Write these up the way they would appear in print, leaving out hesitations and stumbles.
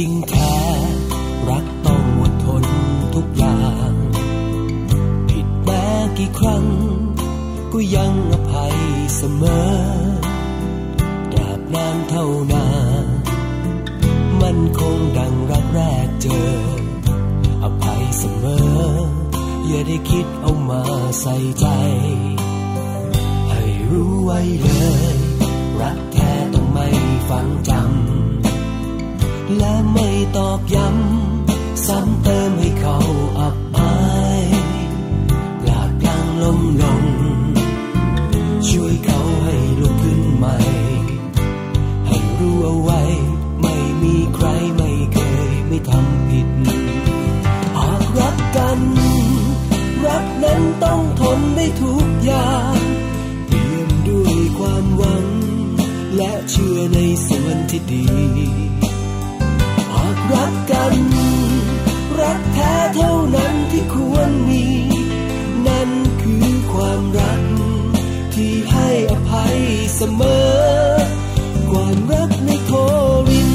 จริงแท้รักต้องอดทนทุกอย่างผิดแม้กี่ครั้งก็ยังอภัยเสมอตราบนานเท่านานมันคงดังรักแรกเจออภัยเสมออย่าได้คิดเอามาใส่ใจให้รู้ไว้เลยรักแท้ต้องไม่ฝังจำและไม่ตอกย้ำซ้ำเติมให้เขาอับอายปลากลางล้มลงช่วยเขาให้ลุกขึ้นใหม่ให้รู้เอาไว้ไม่มีใครไม่เคยไม่ทำผิดหากรักกันรักนั้นต้องทนได้ทุกอย่างเปี่ยมด้วยความหวังและเชื่อในส่วนที่ดีหากรักกันรักแท้เท่านั้นที่ควรมีนั่นคือความรักที่ให้อภัยเสมอความรักในโควิด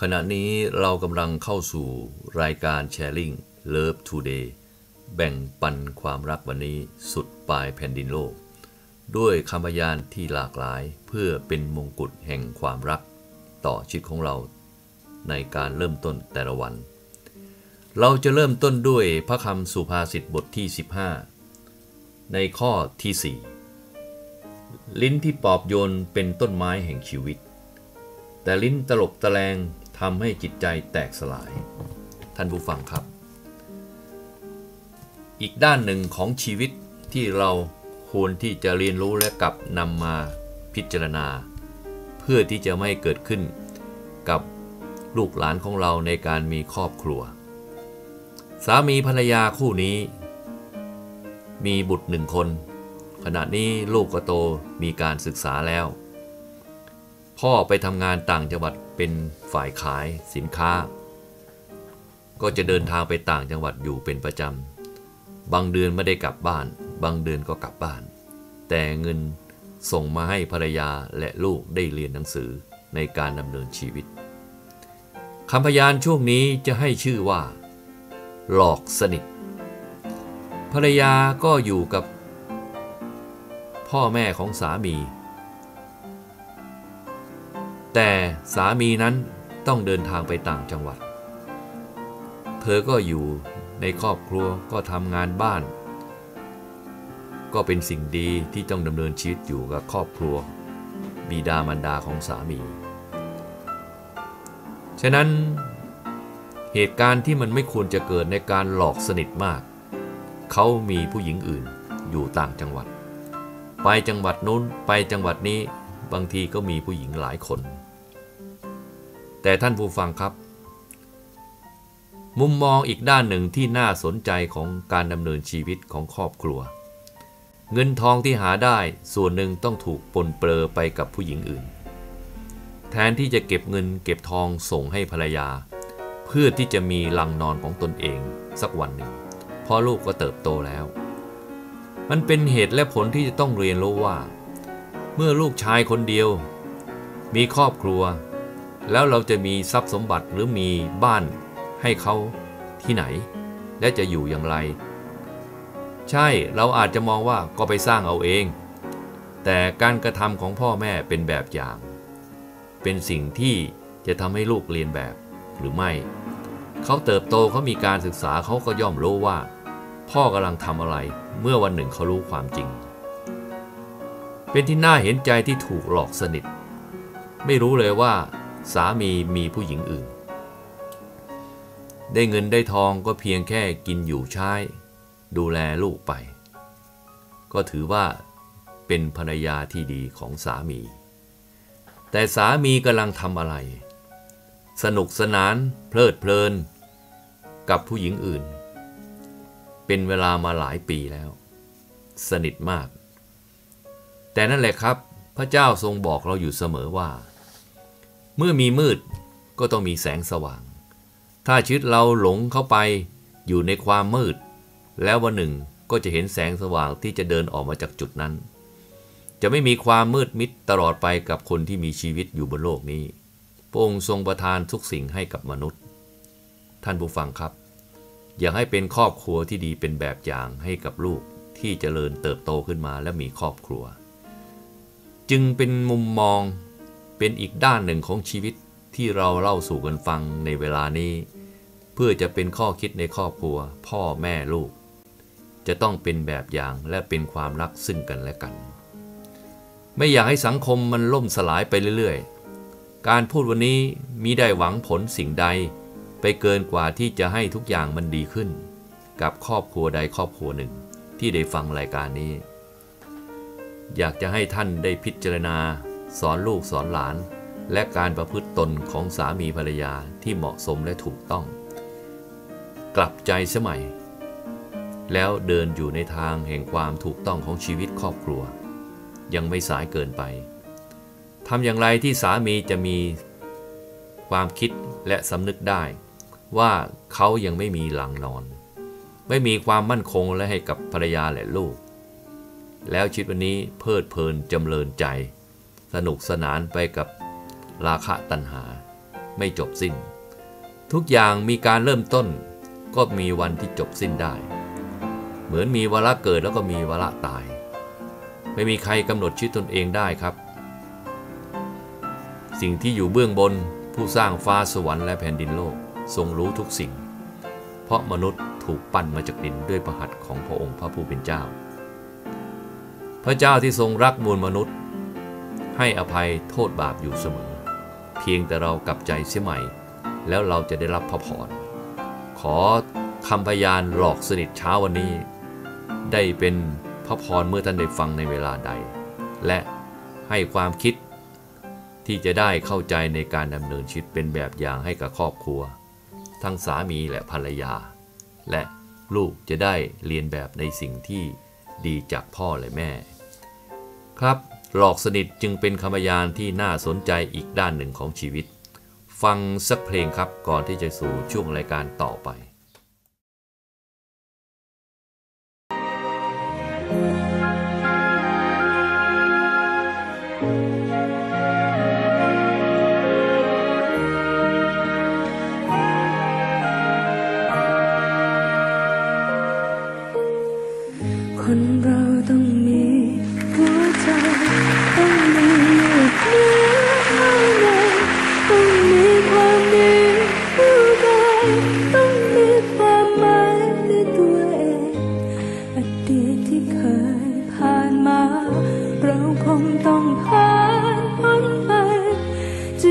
ขณะนี้เรากำลังเข้าสู่รายการแชร์ลิง Love Today แบ่งปันความรักวันนี้สุดปลายแผ่นดินโลกด้วยคำพยานที่หลากหลายเพื่อเป็นมงกุฎแห่งความรักต่อชีวิตของเราในการเริ่มต้นแต่ละวันเราจะเริ่มต้นด้วยพระคำสุภาษิตบทที่15ในข้อที่4ลิ้นที่ปอบโยนเป็นต้นไม้แห่งชีวิตแต่ลิ้นตลบตะแลงทำให้จิตใจแตกสลายท่านผู้ฟังครับอีกด้านหนึ่งของชีวิตที่เราควรที่จะเรียนรู้และกลับนำมาพิจารณาเพื่อที่จะไม่เกิดขึ้นกับลูกหลานของเราในการมีครอบครัวสามีภรรยาคู่นี้มีบุตรหนึ่งคนขณะนี้ลูกก็โตมีการศึกษาแล้วพ่อไปทำงานต่างจังหวัดเป็นฝ่ายขายสินค้าก็จะเดินทางไปต่างจังหวัดอยู่เป็นประจำบางเดือนไม่ได้กลับบ้านบางเดือนก็กลับบ้านแต่เงินส่งมาให้ภรรยาและลูกได้เรียนหนังสือในการดำเนินชีวิตคำพยานช่วงนี้จะให้ชื่อว่าหลอกสนิทภรรยาก็อยู่กับพ่อแม่ของสามีแต่สามีนั้นต้องเดินทางไปต่างจังหวัดเธอก็อยู่ในครอบครัวก็ทำงานบ้านก็เป็นสิ่งดีที่ต้องดำเนินชีวิตอยู่กับครอบครัวบิดามารดาของสามีฉะนั้นเหตุการณ์ที่มันไม่ควรจะเกิดในการหลอกสนิทมากเขามีผู้หญิงอื่นอยู่ต่างจังหวัดไปจังหวัดนู้นไปจังหวัดนี้บางทีก็มีผู้หญิงหลายคนแต่ท่านผู้ฟังครับมุมมองอีกด้านหนึ่งที่น่าสนใจของการดำเนินชีวิตของครอบครัวเงินทองที่หาได้ส่วนหนึ่งต้องถูกปนเปื้อนไปกับผู้หญิงอื่นแทนที่จะเก็บเงินเก็บทองส่งให้ภรรยาเพื่อที่จะมีหลังนอนของตนเองสักวันหนึ่งพอลูกก็เติบโตแล้วมันเป็นเหตุและผลที่จะต้องเรียนรู้ว่าเมื่อลูกชายคนเดียวมีครอบครัวแล้วเราจะมีทรัพย์สมบัติหรือมีบ้านให้เขาที่ไหนและจะอยู่อย่างไรใช่เราอาจจะมองว่าก็ไปสร้างเอาเองแต่การกระทำของพ่อแม่เป็นแบบอย่างเป็นสิ่งที่จะทำให้ลูกเรียนแบบหรือไม่เขาเติบโตเขามีการศึกษาเขาก็ย่อมรู้ว่าพ่อกำลังทำอะไรเมื่อวันหนึ่งเขารู้ความจริงเป็นที่น่าเห็นใจที่ถูกหลอกสนิทไม่รู้เลยว่าสามีมีผู้หญิงอื่นได้เงินได้ทองก็เพียงแค่กินอยู่ใช้ดูแลลูกไปก็ถือว่าเป็นภรรยาที่ดีของสามีแต่สามีกำลังทำอะไรสนุกสนานเพลิดเพลินกับผู้หญิงอื่นเป็นเวลามาหลายปีแล้วสนิทมากแต่นั่นแหละครับพระเจ้าทรงบอกเราอยู่เสมอว่าเมื่อมีมืดก็ต้องมีแสงสว่างถ้าชีวิตเราหลงเข้าไปอยู่ในความมืด แล้ววันหนึ่งก็จะเห็นแสงสว่างที่จะเดินออกมาจากจุดนั้นจะไม่มีความมืดมิดตลอดไปกับคนที่มีชีวิตอยู่บนโลกนี้พระองค์ทรงประทานทุกสิ่งให้กับมนุษย์ท่านผู้ฟังครับอยากให้เป็นครอบครัวที่ดีเป็นแบบอย่างให้กับลูกที่เจริญเติบโตขึ้นมาและมีครอบครัวจึงเป็นมุมมองเป็นอีกด้านหนึ่งของชีวิตที่เราเล่าสู่กันฟังในเวลานี้เพื่อจะเป็นข้อคิดในครอบครัวพ่อแม่ลูกจะต้องเป็นแบบอย่างและเป็นความรักซึ่งกันและกันไม่อยากให้สังคมมันล่มสลายไปเรื่อยๆการพูดวันนี้มิได้หวังผลสิ่งใดไปเกินกว่าที่จะให้ทุกอย่างมันดีขึ้นกับครอบครัวใดครอบครัวหนึ่งที่ได้ฟังรายการนี้อยากจะให้ท่านได้พิจารณาสอนลูกสอนหลานและการประพฤติตนของสามีภรรยาที่เหมาะสมและถูกต้องกลับใจสมัยแล้วเดินอยู่ในทางแห่งความถูกต้องของชีวิตครอบครัวยังไม่สายเกินไปทำอย่างไรที่สามีจะมีความคิดและสำนึกได้ว่าเขายังไม่มีหลังนอนไม่มีความมั่นคงและให้กับภรรยาและลูกแล้วชีวิตวันนี้เพลิดเพลินจำเริญใจสนุกสนานไปกับราคะตัณหาไม่จบสิ้นทุกอย่างมีการเริ่มต้นก็มีวันที่จบสิ้นได้เหมือนมีวาระเกิดแล้วก็มีวาระตายไม่มีใครกำหนดชีวิตตนเองได้ครับสิ่งที่อยู่เบื้องบนผู้สร้างฟ้าสวรรค์และแผ่นดินโลกทรงรู้ทุกสิ่งเพราะมนุษย์ถูกปั้นมาจากดินด้วยพระหัตถ์ของพระองค์พระผู้เป็นเจ้าพระเจ้าที่ทรงรักมวลมนุษย์ให้อภัยโทษบาปอยู่เสมอเพียงแต่เรากลับใจเสียใหม่แล้วเราจะได้รับพระพรขอคำพยานหลอกสนิทเช้าวันนี้ได้เป็นพระพรเมื่อท่านได้ฟังในเวลาใดและให้ความคิดที่จะได้เข้าใจในการดำเนินชีวิตเป็นแบบอย่างให้กับครอบครัวทั้งสามีและภรรยาและลูกจะได้เรียนแบบในสิ่งที่ดีจากพ่อและแม่ครับหลอกสนิทจึงเป็นคำพยานที่น่าสนใจอีกด้านหนึ่งของชีวิตฟังสักเพลงครับก่อนที่จะสู่ช่วงรายการต่อไปคนเราต้องมีหัวใจต้องมีลูกเนื้อข้างในต้องมีความดีอยู่ใดต้องมีความหมายในตัวเองอดีตที่เคยผ่านมาเราคงต้องผ่านพ้นไปจะ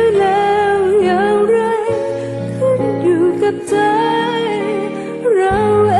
แล้วอย่างไรขึ้นอยู่กับใจเราเอง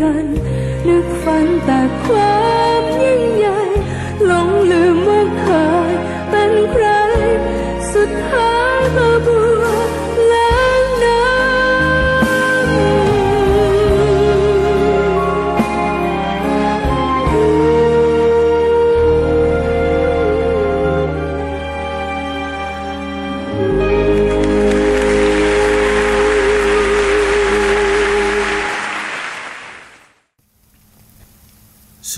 กันนึกฝันแต่ความยิ่งใหญ่หลงลืมว่าเคยเป็นใครสุดท้ายมาบัวแรงน้ำ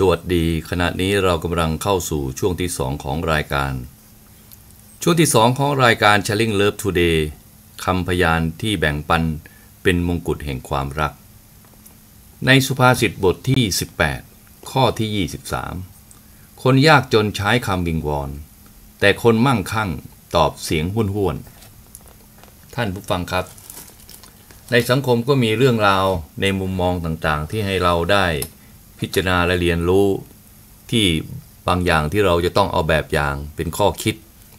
สวัสดีขณะนี้เรากำลังเข้าสู่ช่วงที่สองของรายการช่วงที่สองของรายการ Sharing Love Today คำพยานที่แบ่งปันเป็นมงกุฎแห่งความรักในสุภาษิตบทที่18ข้อที่23คนยากจนใช้คำวิงวอนแต่คนมั่งคั่งตอบเสียงห้วนๆท่านผู้ฟังครับในสังคมก็มีเรื่องราวในมุมมองต่างๆที่ให้เราได้พิจารณาและเรียนรู้ที่บางอย่างที่เราจะต้องเอาแบบอย่างเป็นข้อคิด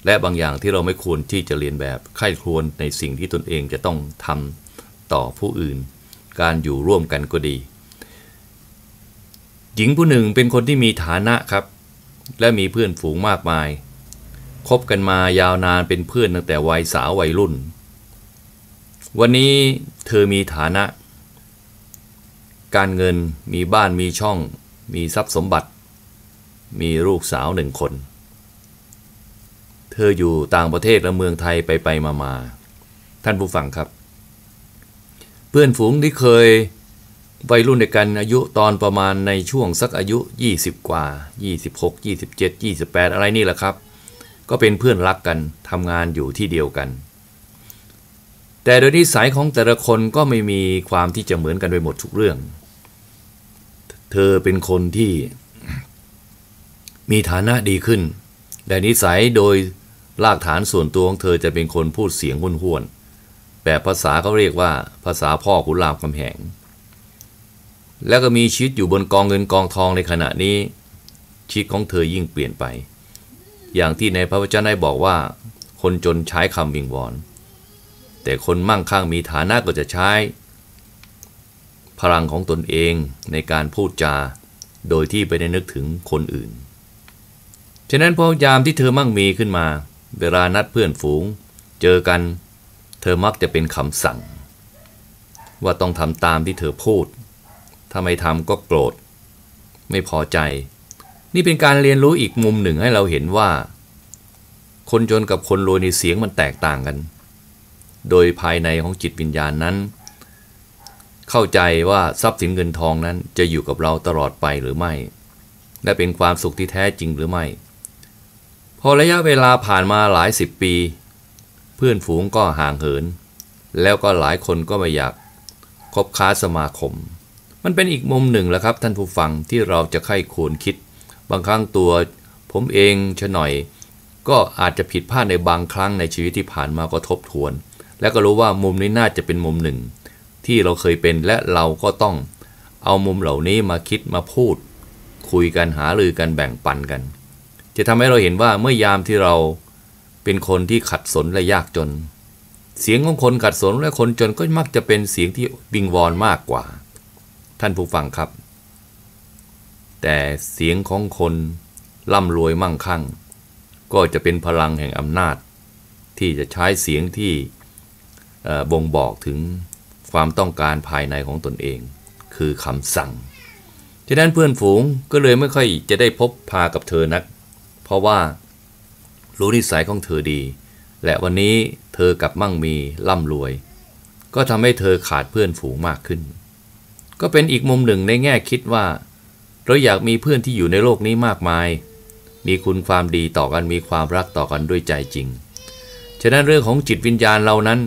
และบางอย่างที่เราไม่ควรที่จะเรียนแบบใคร่ครวญในสิ่งที่ตนเองจะต้องทำต่อผู้อื่นการอยู่ร่วมกันก็ดีหญิงผู้หนึ่งเป็นคนที่มีฐานะครับและมีเพื่อนฝูงมากมายคบกันมายาวนานเป็นเพื่อนตั้งแต่วัยสาววัยรุ่นวันนี้เธอมีฐานะการเงินมีบ้านมีช่องมีทรัพย์สมบัติมีลูกสาวหนึ่งคนเธออยู่ต่างประเทศและเมืองไทยไปมาท่านผู้ฟังครับเพื่อนฝูงที่เคยวัยรุ่นด้วยกันอายุตอนประมาณในช่วงสักอายุ20กว่า26 27 28อะไรนี่แหละครับก็เป็นเพื่อนรักกันทำงานอยู่ที่เดียวกันแต่โดยนิสัยของแต่ละคนก็ไม่มีความที่จะเหมือนกันไปหมดทุกเรื่องเธอเป็นคนที่มีฐานะดีขึ้นแต่นิสัยโดยรากฐานส่วนตัวของเธอจะเป็นคนพูดเสียงห้วนๆแบบภาษาเขาเรียกว่าภาษาพ่อขุนรามคำแหงแล้วก็มีชีวิตอยู่บนกองเงินกองทองในขณะนี้ชีวิตของเธอยิ่งเปลี่ยนไปอย่างที่ในพระวจนะได้บอกว่าคนจนใช้คำวิงวอนแต่คนมั่งคั่งมีฐานะก็จะใช้พลังของตนเองในการพูดจาโดยที่ไม่ได้นึกถึงคนอื่นฉะนั้นพอยามที่เธอมั่งมีขึ้นมาเวลานัดเพื่อนฝูงเจอกันเธอมักจะเป็นคำสั่งว่าต้องทำตามที่เธอพูดถ้าไม่ทำก็โกรธไม่พอใจนี่เป็นการเรียนรู้อีกมุมหนึ่งให้เราเห็นว่าคนจนกับคนรวยในเสียงมันแตกต่างกันโดยภายในของจิตวิญญาณนั้นเข้าใจว่าทรัพย์สินเงินทองนั้นจะอยู่กับเราตลอดไปหรือไม่และเป็นความสุขที่แท้จริงหรือไม่พอระยะเวลาผ่านมาหลายสิบปีเพื่อนฝูงก็ห่างเหินแล้วก็หลายคนก็ไม่อยากคบค้าสมาคมมันเป็นอีกมุมหนึ่งแหละครับท่านผู้ฟังที่เราจะใคร่ครวญคิดบางครั้งตัวผมเองชะหน่อยก็อาจจะผิดพลาดในบางครั้งในชีวิตที่ผ่านมาก็ทบทวนและก็รู้ว่ามุมนี้น่าจะเป็นมุมหนึ่งที่เราเคยเป็นและเราก็ต้องเอามุมเหล่านี้มาคิดมาพูดคุยกันหารือกันแบ่งปันกันจะทำให้เราเห็นว่าเมื่อยามที่เราเป็นคนที่ขัดสนและยากจนเสียงของคนขัดสนและคนจนก็มักจะเป็นเสียงที่วิงวอนมากกว่าท่านผู้ฟังครับแต่เสียงของคนร่ำรวยมั่งคั่งก็จะเป็นพลังแห่งอำนาจที่จะใช้เสียงที่บ่งบอกถึงความต้องการภายในของตนเองคือคำสั่งฉะนั้นเพื่อนฝูงก็เลยไม่ค่อยจะได้พบพากับเธอนักเพราะว่ารู้นิสัยของเธอดีและวันนี้เธอกับมั่งมีร่ำรวยก็ทำให้เธอขาดเพื่อนฝูงมากขึ้นก็เป็นอีกมุมหนึ่งในแง่คิดว่าเราอยากมีเพื่อนที่อยู่ในโลกนี้มากมายมีคุณความดีต่อกันมีความรักต่อกันด้วยใจจริงฉะนั้นเรื่องของจิตวิญญาณเรานั้น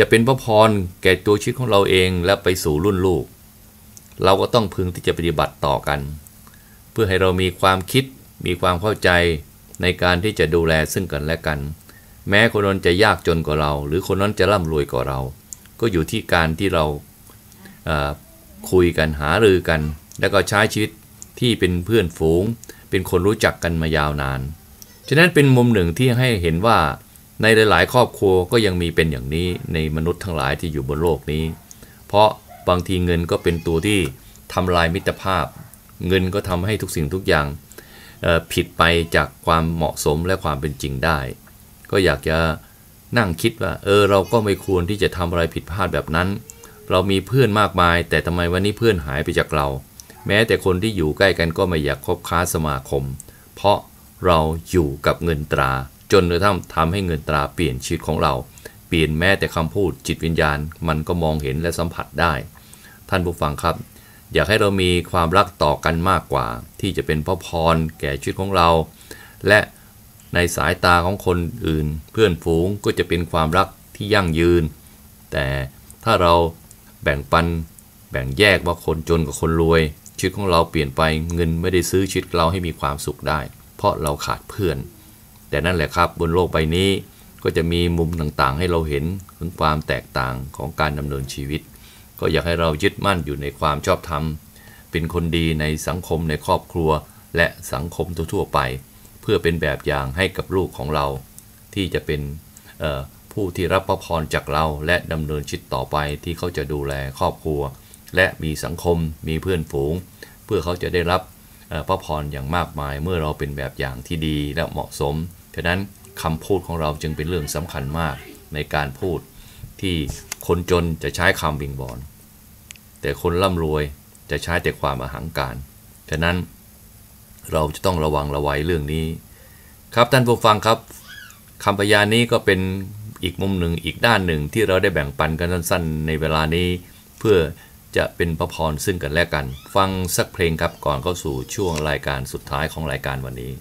จะเป็นพระพรแก่ตัวชีวิตของเราเองและไปสู่รุ่นลูกเราก็ต้องพึงที่จะปฏิบัติต่อกันเพื่อให้เรามีความคิดมีความเข้าใจในการที่จะดูแลซึ่งกันและกันแม้คนนั้นจะยากจนกว่าเราหรือคนนั้นจะร่ำรวยกว่าเราก็อยู่ที่การที่เราคุยกันหารือกันแล้วก็ใช้ชีวิตที่เป็นเพื่อนฝูงเป็นคนรู้จักกันมายาวนานฉะนั้นเป็นมุมหนึ่งที่ให้เห็นว่าในหลายๆครอบครัวก็ยังมีเป็นอย่างนี้ในมนุษย์ทั้งหลายที่อยู่บนโลกนี้เพราะบางทีเงินก็เป็นตัวที่ ทำลายมิตรภาพเงินก็ทำให้ทุกสิ่งทุกอย่างผิดไปจากความเหมาะสมและความเป็นจริงได้ก็อยากจะนั่งคิดว่าเราก็ไม่ควรที่จะทำอะไรผิดพลาดแบบนั้นเรามีเพื่อนมากมายแต่ทำไมวันนี้เพื่อนหายไปจากเราแม้แต่คนที่อยู่ใกล้กันก็ไม่อยากคบค้าสมาคมเพราะเราอยู่กับเงินตราจนกระทั่งทำให้เงินตราเปลี่ยนชีวิตของเราเปลี่ยนแม้แต่คำพูดจิตวิญญาณมันก็มองเห็นและสัมผัสได้ท่านผู้ฟังครับอยากให้เรามีความรักต่อกันมากกว่าที่จะเป็นพระพรแก่ชีวิตของเราและในสายตาของคนอื่นเพื่อนฝูงก็จะเป็นความรักที่ยั่งยืนแต่ถ้าเราแบ่งปันแบ่งแยกว่าคนจนกับคนรวยชีวิตของเราเปลี่ยนไปเงินไม่ได้ซื้อชีวิตเราให้มีความสุขได้เพราะเราขาดเพื่อนแต่นั่นแหละครับบนโลกใบนี้ก็จะมีมุมต่างๆให้เราเห็นถึงความแตกต่างของการดำเนินชีวิตก็อยากให้เรายึดมั่นอยู่ในความชอบธรรมเป็นคนดีในสังคมในครอบครัวและสังคมทั่วๆไปเพื่อเป็นแบบอย่างให้กับลูกของเราที่จะเป็นผู้ที่รับพระพรจากเราและดำเนินชีวิตต่อไปที่เขาจะดูแลครอบครัวและมีสังคมมีเพื่อนฝูงเพื่อเขาจะได้รับพระพรอย่างมากมายเมื่อเราเป็นแบบอย่างที่ดีและเหมาะสมฉะนั้นคำพูดของเราจึงเป็นเรื่องสำคัญมากในการพูดที่คนจนจะใช้คำบิงบอนแต่คนร่ำรวยจะใช้แต่ความอหังการฉะนั้นเราจะต้องระวังระวัยเรื่องนี้ครับท่านผู้ฟังครับคำพยานนี้ก็เป็นอีกมุมหนึ่งอีกด้านหนึ่งที่เราได้แบ่งปันกันสั้นๆในเวลานี้เพื่อจะเป็นพระพรซึ่งกันและกันฟังสักเพลงครับก่อนเข้าสู่ช่วงรายการสุดท้ายของรายการวันนี้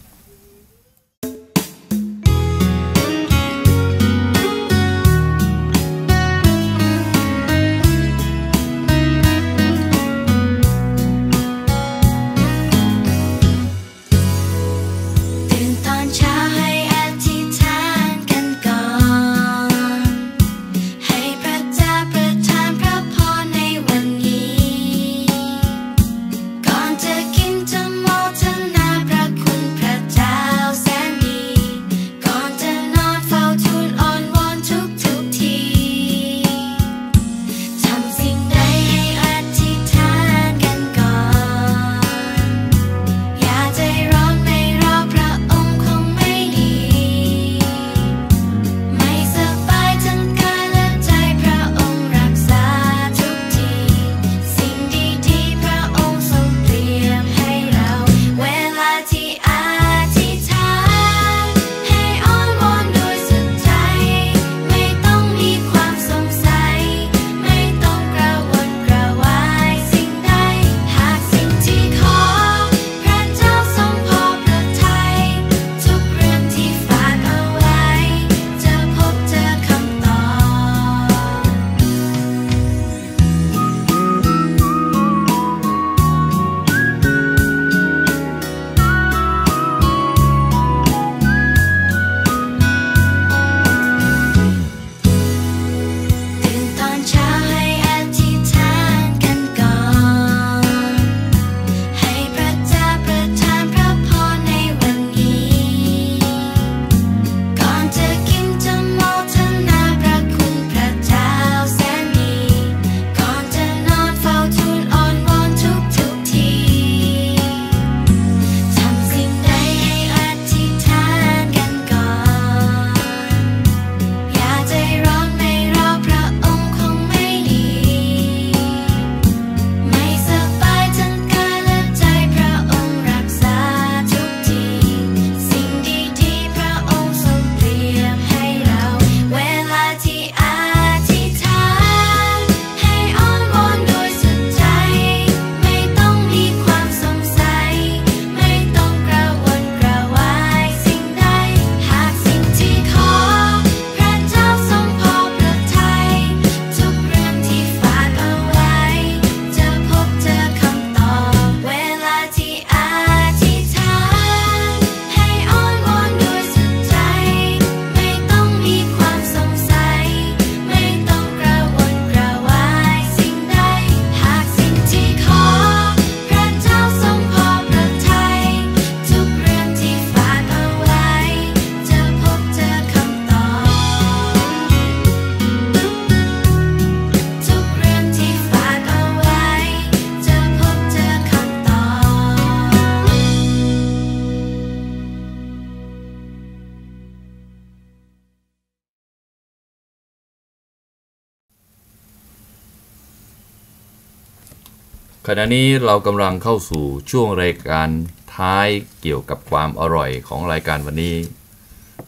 ขณะนี้เรากำลังเข้าสู่ช่วงรายการท้ายเกี่ยวกับความอร่อยของรายการวันนี้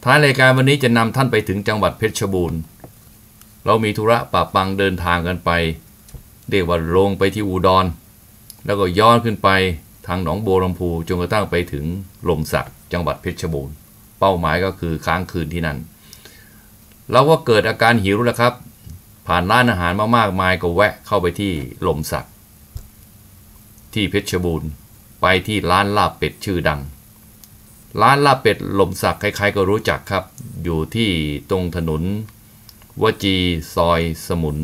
ท้ายรายการวันนี้จะนำท่านไปถึงจังหวัดเพชรบูรณ์เรามีธุระป่าปังเดินทางกันไปเรียกว่าลงไปที่อุดรแล้วก็ย้อนขึ้นไปทางหนองบัวลำพูจนกระทั่งไปถึงลมสักจังหวัดเพชรบูรณ์เป้าหมายก็คือค้างคืนที่นั่นเราก็เกิดอาการหิวแล้วครับผ่านร้านอาหารมามากมายก็แวะเข้าไปที่ลมสักที่เพชรบูรณ์ไปที่ร้านลาบเป็ดชื่อดังร้านลาบเป็ดลมสักใครๆก็รู้จักครับอยู่ที่ตรงถนนวจีซอยสมุน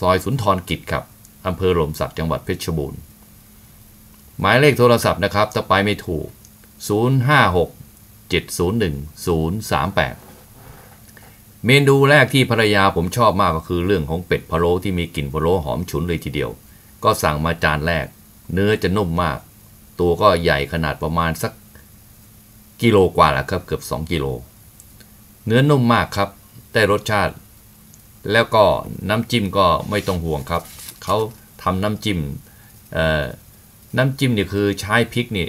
ซอยสุนทรกิจครับอำเภอลมสักจังหวัดเพชรบูรณ์หมายเลขโทรศัพท์นะครับถ้าไปไม่ถูก056 701 038เมนูแรกที่ภรรยาผมชอบมากก็คือเรื่องของเป็ดพะโล้ที่มีกลิ่นพะโล้หอมฉุนเลยทีเดียวก็สั่งมาจานแรกเนื้อจะนุ่มมากตัวก็ใหญ่ขนาดประมาณสักกิโลกว่าละครับเกือบ2กิโลเนื้อนุ่มมากครับได้รสชาติแล้วก็น้ำจิ้มก็ไม่ต้องห่วงครับเขาทำน้ำจิ้มนี่คือใช้พริกนี่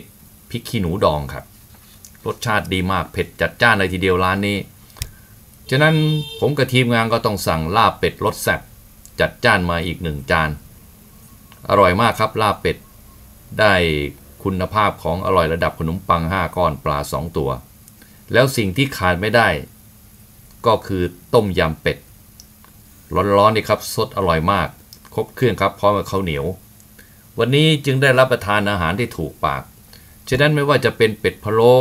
พริกขี้หนูดองครับรสชาติดีมากเผ็ดจัดจ้านเลยทีเดียวร้านนี้ฉะนั้นผมกับทีมงานก็ต้องสั่งลาบเป็ดรสแซ่บจัดจ้านมาอีก1จานอร่อยมากครับลาบเป็ดได้คุณภาพของอร่อยระดับขนมปัง5ก้อนปลา2ตัวแล้วสิ่งที่ขาดไม่ได้ก็คือต้มยำเป็ดร้อนๆนี่ครับสดอร่อยมากครบเครื่องครับพร้อมกับข้าวเหนียววันนี้จึงได้รับประทานอาหารที่ถูกปากฉะนั้นไม่ว่าจะเป็นเป็ดพะโล้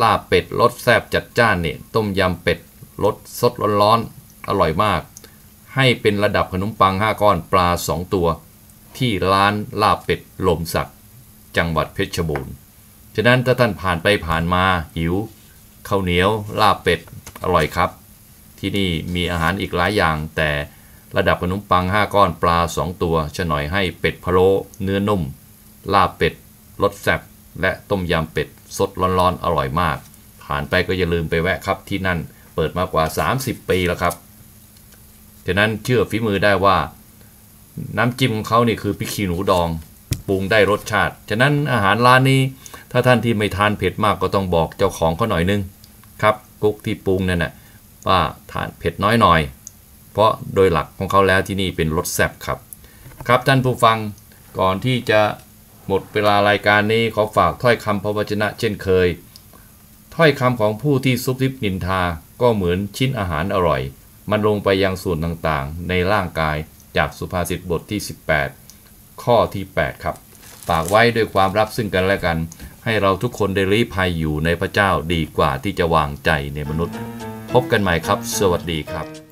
ลาบเป็ดรสแซ่บจัดจ้านเนี่ยต้มยำเป็ดรสสดร้อนๆอร่อยมากให้เป็นระดับขนมปัง5ก้อนปลา2ตัวที่ร้านลาบเป็ดลมสักจังหวัดเพชรบูรณ์ฉะนั้นถ้าท่านผ่านไปผ่านมาหิวข้าวเหนียวลาบเป็ดอร่อยครับที่นี่มีอาหารอีกหลายอย่างแต่ระดับขนมปัง5ก้อนปลา2ตัวจะหน่อยให้เป็ดพะโล้เนื้อนุ่มลาบเป็ดรสแซ่บและต้มยำเป็ดสดร้อนๆอร่อยมากผ่านไปก็อย่าลืมไปแวะครับที่นั่นเปิดมากว่า30 ปีแล้วครับฉะนั้นเชื่อฝีมือได้ว่าน้ำจิ้มของเขานี่คือพริกขี้หนูดองปรุงได้รสชาติฉะนั้นอาหารร้านนี้ถ้าท่านที่ไม่ทานเผ็ดมากก็ต้องบอกเจ้าของเขาหน่อยนึงครับกุ๊กที่ปรุงนั่นน่ะว่าทานเผ็ดน้อยหน่อยเพราะโดยหลักของเขาแล้วที่นี่เป็นรสแซ่บครับครับท่านผู้ฟังก่อนที่จะหมดเวลารายการนี้ขอฝากถ้อยคำพระวจนะเช่นเคยถ้อยคำของผู้ที่ซุบซิบนินทาก็เหมือนชิ้นอาหารอร่อยมันลงไปยังส่วนต่างๆในร่างกายจากสุภาษิตบทที่18ข้อที่8ครับฝากไว้ด้วยความรักซึ่งกันและกันให้เราทุกคนได้ลี้ภัยอยู่ในพระเจ้าดีกว่าที่จะวางใจในมนุษย์พบกันใหม่ครับสวัสดีครับ